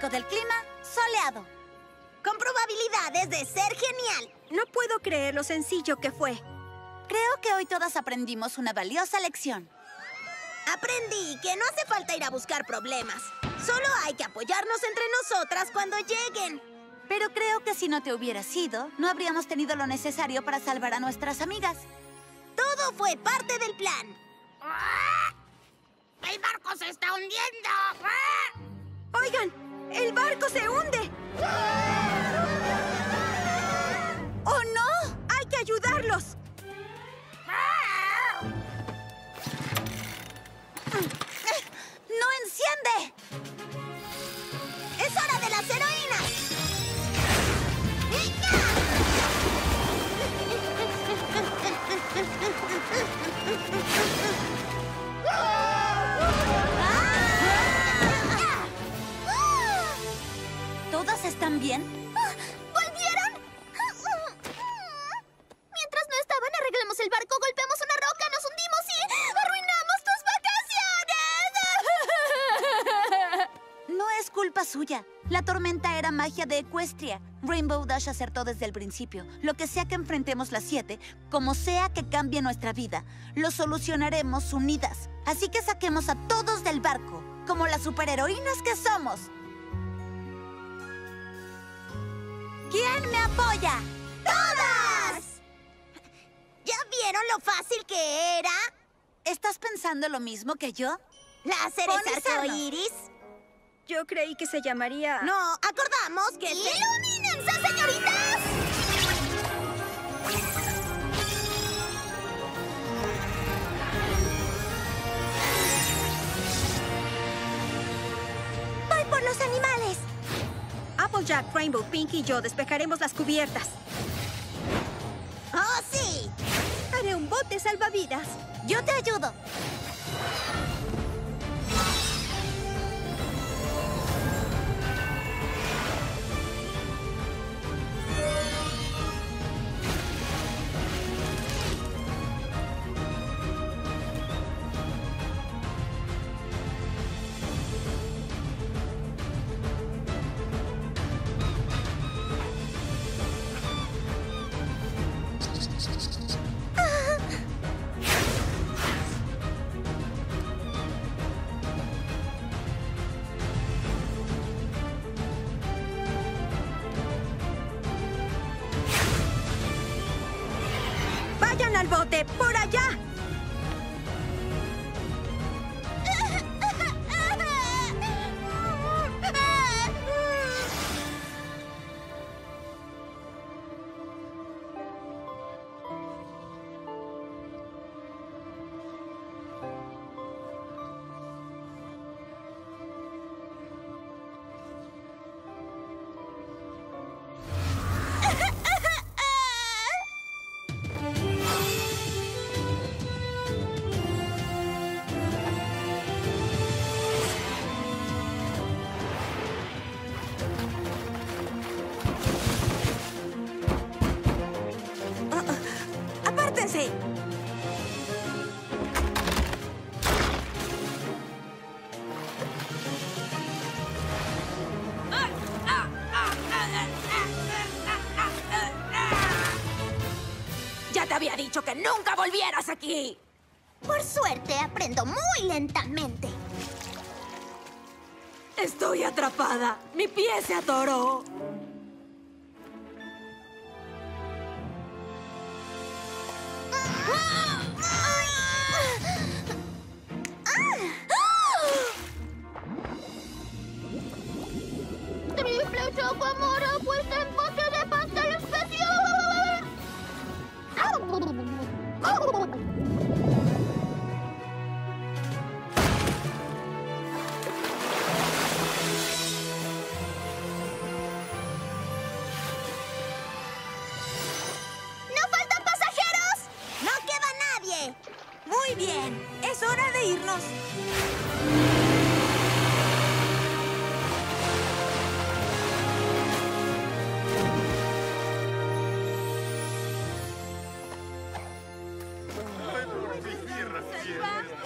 pronóstico del clima, soleado. Con probabilidades de ser genial. No puedo creer lo sencillo que fue. Creo que hoy todas aprendimos una valiosa lección. Aprendí que no hace falta ir a buscar problemas. Solo hay que apoyarnos entre nosotras cuando lleguen. Pero creo que si no te hubieras ido, no habríamos tenido lo necesario para salvar a nuestras amigas. Todo fue parte del plan. ¡Ah! ¡El barco se está hundiendo! ¡Ah! Oigan, el barco se hunde. ¡Ah! ¡Oh, no! ¡Hay que ayudarlos! ¡Ah! ¡No enciende! ¡Es hora de las heroínas! ¿Todas están bien? ¿Volvieron? Mientras no estaban, arreglamos el barco, golpeamos una roca, nos hundimos y arruinamos tus vacaciones. No es culpa suya. La tormenta era magia de Equestria. Rainbow Dash acertó desde el principio. Lo que sea que enfrentemos las 7, como sea que cambie nuestra vida, lo solucionaremos unidas. Así que saquemos a todos del barco, como las superheroínas que somos. ¿Quién me apoya? ¡Todas! ¿Ya vieron lo fácil que era? ¿Estás pensando lo mismo que yo? ¿Láseres arcoíris? Yo creí que se llamaría... No, acordamos que... ¡Ilumínense, señoritas! ¡Voy por los animales! Applejack, Rainbow, Pinky y yo despejaremos las cubiertas. ¡Oh, sí! Haré un bote salvavidas. Yo te ayudo. ¡Al bote! ¡Por allá! ¡Ya te había dicho que nunca volvieras aquí! Por suerte, aprendo muy lentamente. Estoy atrapada. Mi pie se atoró.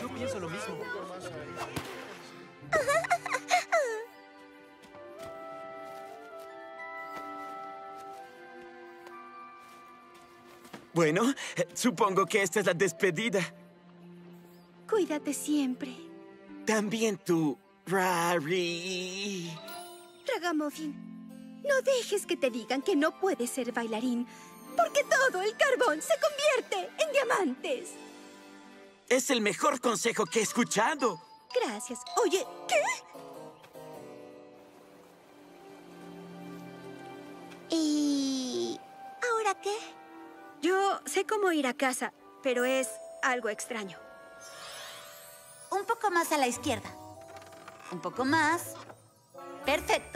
Yo pienso lo mismo. Bueno, supongo que esta es la despedida. Cuídate siempre. También tú, Rarity. Ragamuffin, no dejes que te digan que no puedes ser bailarín, porque todo el carbón se convierte en diamantes. Es el mejor consejo que he escuchado. Gracias. Oye, ¿qué? ¿Y ahora qué? Yo sé cómo ir a casa, pero es algo extraño. Un poco más a la izquierda. Un poco más. ¡Perfecto!